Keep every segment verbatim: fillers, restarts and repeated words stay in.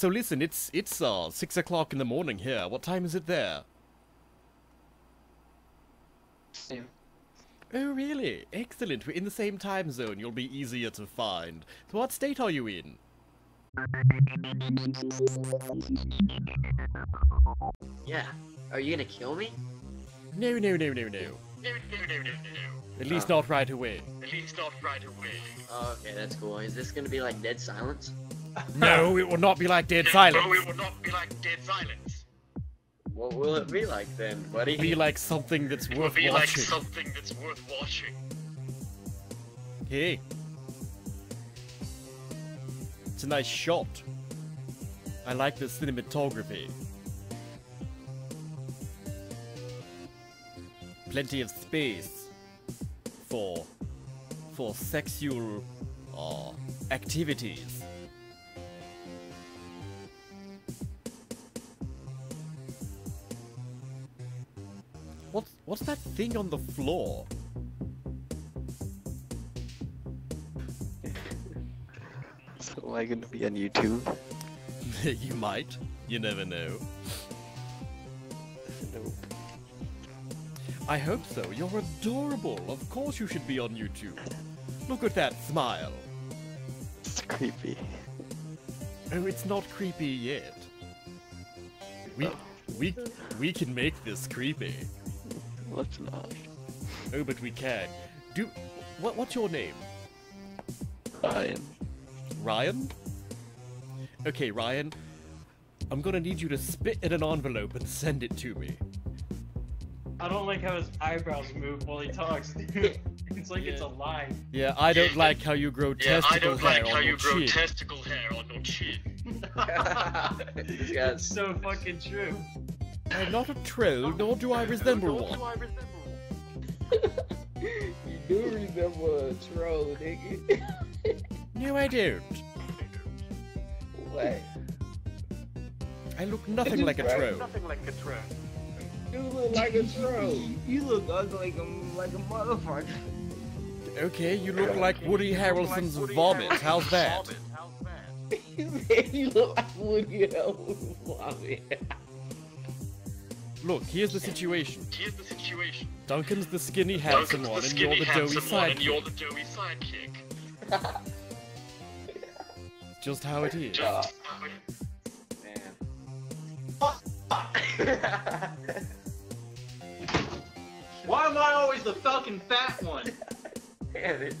So listen, it's it's uh six o'clock in the morning here. What time is it there? Same. Oh really? Excellent. We're in the same time zone. You'll be easier to find. So what state are you in? Yeah. Are you gonna kill me? No, no, no, no, no. No, no, no, no, no. At least oh. not right away. At least not right away. Oh, okay, that's cool. Is this gonna be like Dead Silence? No, it will not be like Dead Silence. No, it will not be like Dead Silence. What will it be like then, buddy? It'll be like something that's it worth watching. It'll be watching. like something that's worth watching. Hey. It's a nice shot. I like the cinematography. Plenty of space for for sexual uh, activities. What's what's that thing on the floor? Am I gonna be on YouTube? You might. You never know. Nope. I hope so. You're adorable. Of course you should be on YouTube. Look at that smile. It's creepy. Oh, it's not creepy yet. We we we can make this creepy. Let's not. Oh, but we can. Do what? What's your name? Ryan. Ryan? Okay, Ryan. I'm gonna need you to spit in an envelope and send it to me. I don't like how his eyebrows move while he talks. It's like yeah. it's a line. Yeah, I don't yeah. like how you grow yeah, testicle hair. I don't like how you grow chin. testicle hair on your chin. It's yes. so fucking true. I'm not a troll, nor do I resemble nor one. Do I resemble one. You do resemble a troll, nigga. No, I don't. What? I look nothing like a troll. Nothing like a troll. You look like a troll. You look ugly like a, like a motherfucker. Okay, you look like Woody Harrelson's like Woody vomit. Harrelson. How's that? How's that? You look like Woody Harrelson's vomit. Look, here's the situation. Here's the situation. Duncan's the skinny handsome one, and you're the doughy sidekick. Just how it is. Just how it is. Man. Why am I always the fucking fat one? Damn it.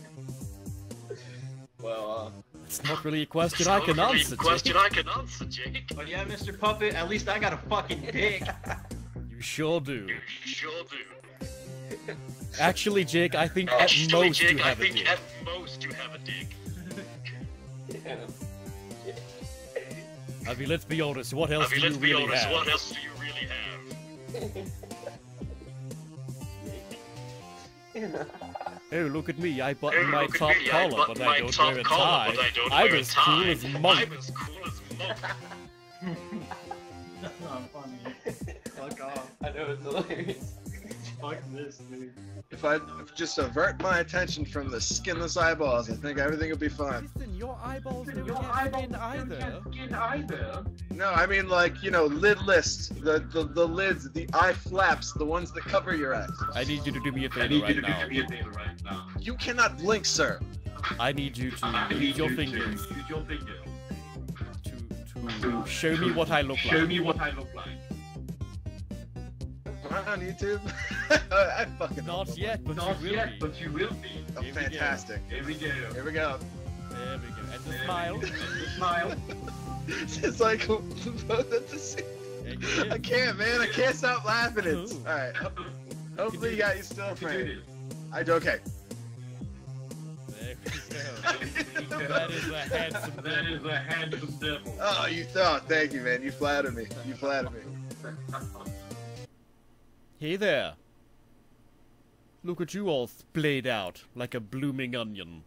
Well, uh, it's not really a question I can really answer. It's not a question I can answer, Jake. But yeah, Mister Puppet, at least I got a fucking dick. You sure do. You sure do. Actually, Jake, I think at Actually, most Jake, you have I a think dick. At most you have a dick. Yeah. I mean, let's be honest. What else I mean, do you really honest, have? What else do you really have? Oh, look at me! I button oh, my top me, collar, I but, my I top collar but I don't I'm wear a tie. I'm as cool as monk. I'm as cool as monk. That's not funny. Fuck off! I know it's hilarious. Fuck this, dude. If I just avert my attention from the skinless eyeballs, I think everything will be fine. Listen, your eyeballs Listen, don't your eyeballs skin either. Skin either. No, I mean like, you know, lid list, the, the the lids, the eye flaps, the ones that cover your eyes. I need you to do me a favor right now. I need you to do me a favor right now. You cannot blink, sir. I need you to I need use your you fingers. To, use your fingers. To, to show me what I look show like. Show me what I look like. On YouTube? I fucking Not yet, but Not you will yet, be. But you will be. Oh, Here fantastic. Here we go. Here we go. There we go. And the there smile. And the smile. It's like both at the same time. I can't, man. I can't stop laughing. It's all right. Hopefully, you got you still framed. I do okay. There we go. That is a handsome devil. That is a handsome devil. Oh, you thought. Thank you, man. You flattered me. You flattered me. Hey there! Look at you all splayed out like a blooming onion.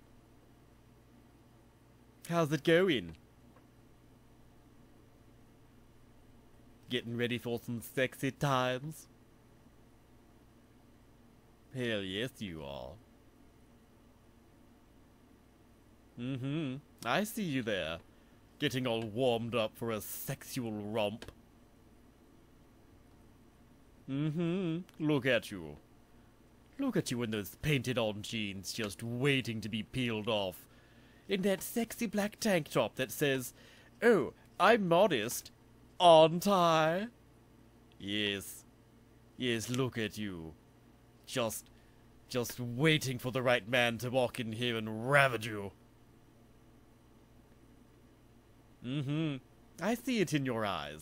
How's it going? Getting ready for some sexy times? Hell yes you are. Mm-hmm. I see you there. Getting all warmed up for a sexual romp. Mm-hmm. Look at you. Look at you in those painted-on jeans just waiting to be peeled off. In that sexy black tank top that says, "Oh, I'm modest, aren't I?" Yes. Yes, look at you. Just... just waiting for the right man to walk in here and ravage you. Mm-hmm. I see it in your eyes.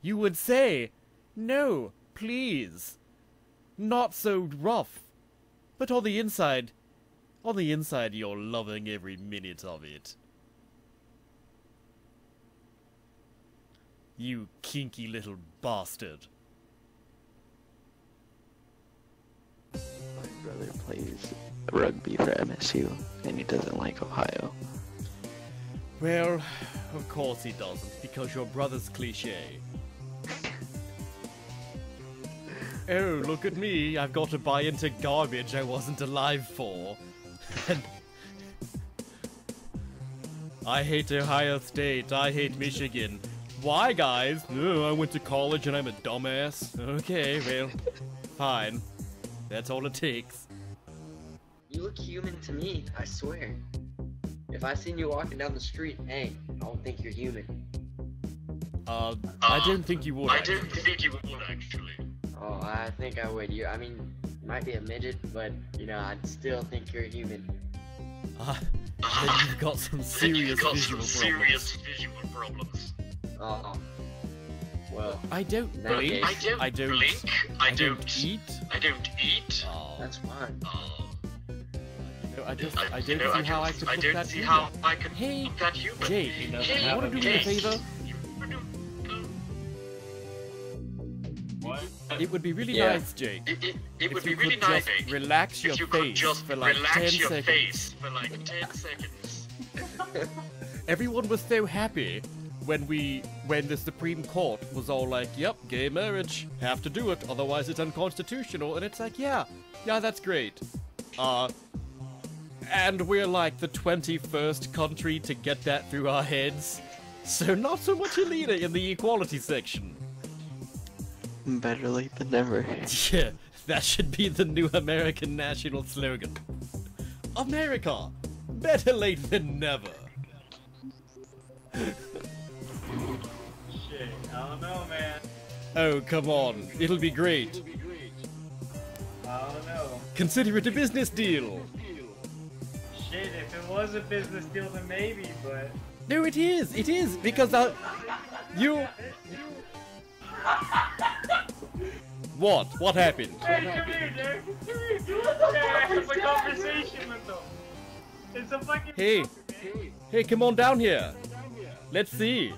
You would say, "No, please. Not so rough." But on the inside, on the inside you're loving every minute of it. You kinky little bastard. My brother plays rugby for M S U, and he doesn't like Ohio. Well, of course he doesn't, because your brother's cliché. Oh, look at me, I've got to buy into garbage I wasn't alive for. And I hate Ohio State, I hate Michigan. Why, guys? Oh, I went to college and I'm a dumbass. Okay, well, fine. That's all it takes. You look human to me, I swear. If I seen you walking down the street, hey, I don't think you're human. Uh, I uh, didn't think you would. I actually. didn't think you would, actually. Oh, I think I would. You, I mean, you might be a midget, but, you know, I'd still think you're human. Uh, then you've got some serious got visual some problems. serious visual problems. Uh-oh. Well, I don't blink. I don't, I don't blink. I, I don't, don't eat. I don't eat. Oh. That's fine. Oh. No, I just, I, I don't you know, see I how I could I put that see how I could hey, put that human. Jake, you know, hey, you want to do me a favor? What? It would be really yeah. nice, Jake. It, it, it would be really nice. If you could just relax your face for like ten seconds. For like ten seconds. Everyone was so happy when we, when the Supreme Court was all like, "Yep, gay marriage, have to do it, otherwise it's unconstitutional," and it's like, yeah, yeah, that's great. Uh, and we're like the twenty-first country to get that through our heads, so not so much a leader in the equality section. Better late than never. Yeah, that should be the new American national slogan. America, better late than never. I don't know, man. Oh, come on. It'll be great. It'll be great. I don't know. Consider it a business deal. Shit, if it was a business deal, then maybe, but... No, it is. It is, because I... You... What? What happened? Hey, come here, dude. Come here, dude. I have a conversation with them. It's a fucking... Hey. Hey, hey, come on down here. Let's see.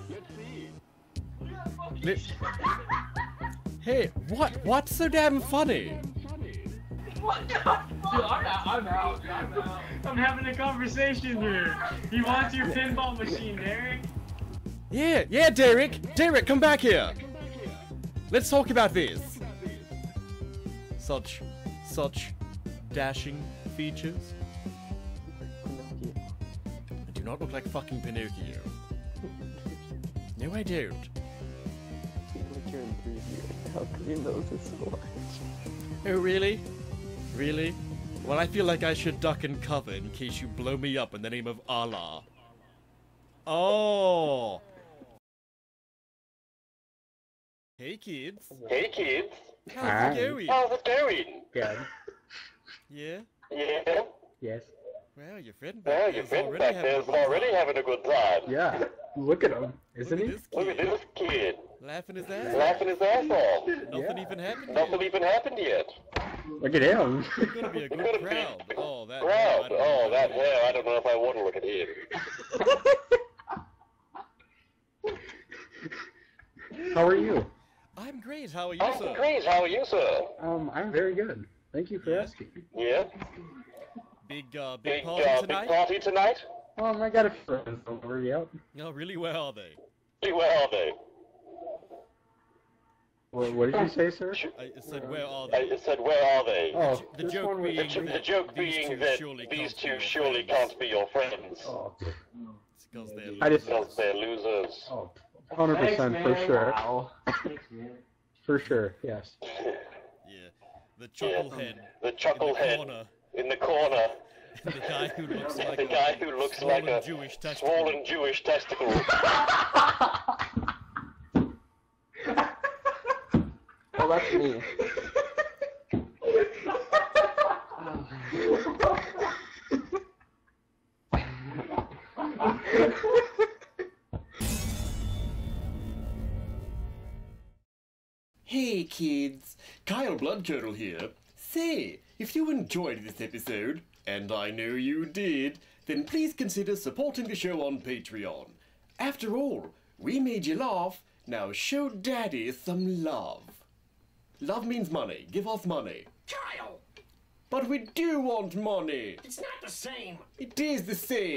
Hey, what? What's so damn funny? What the fuck? Dude, I'm out. I'm out. I'm out. I'm having a conversation here. You want your pinball machine, Derek? Yeah, yeah, Derek. Derek, come back here. Let's talk about this. Such, such dashing features. I do not look like fucking Pinocchio. No, I don't. How come your nose is so large? Oh, really? Really? Well, I feel like I should duck and cover in case you blow me up in the name of Allah. Oh! Hey, kids. Hey, kids. How's it going? How's it going? Good. Yeah? Yeah? Yes. Well, your friend back, well, your friend already back there is already having a good time. Yeah. Look at him, isn't Look he? At Look at this kid. Laughing his ass off. Laughing his ass off. Nothing yeah. even happened Nothing yet. even happened yet. Look at him. It's gonna be a good crowd. Be... Oh, that crowd. Hell, oh, that hell. I don't know if I want to look at him. How are you? I'm great. How are you, I'm sir? I'm great. How are you, sir? Um, I'm very good. Thank you for yeah. asking. Yeah? Big, uh, big, big party uh, tonight? Big party tonight? Um, I got a few friends over, yep. Oh, really? Where are they? Really, where are they? Well, what did you say, sir? I said, where are they? I said, where are they? Oh, the joke being that, the joke being that these two surely can't be your friends. Oh, Because they're losers. I just, because they're losers. Oh, one hundred percent for sure. Wow. Thanks, man. For sure, yes. Yeah. The chucklehead. Yeah. The chucklehead. In the corner. The guy who looks like the guy who looks like a Jewish testicle. Swollen Jewish testicle. Oh, that's me. Hey kids, Kyle Bloodcurdle here. Say, if you enjoyed this episode, and I know you did, then please consider supporting the show on Patreon. After all, we made you laugh, now show Daddy some love. Love means money. Give us money. Kyle! But we do want money! It's not the same! It is the same!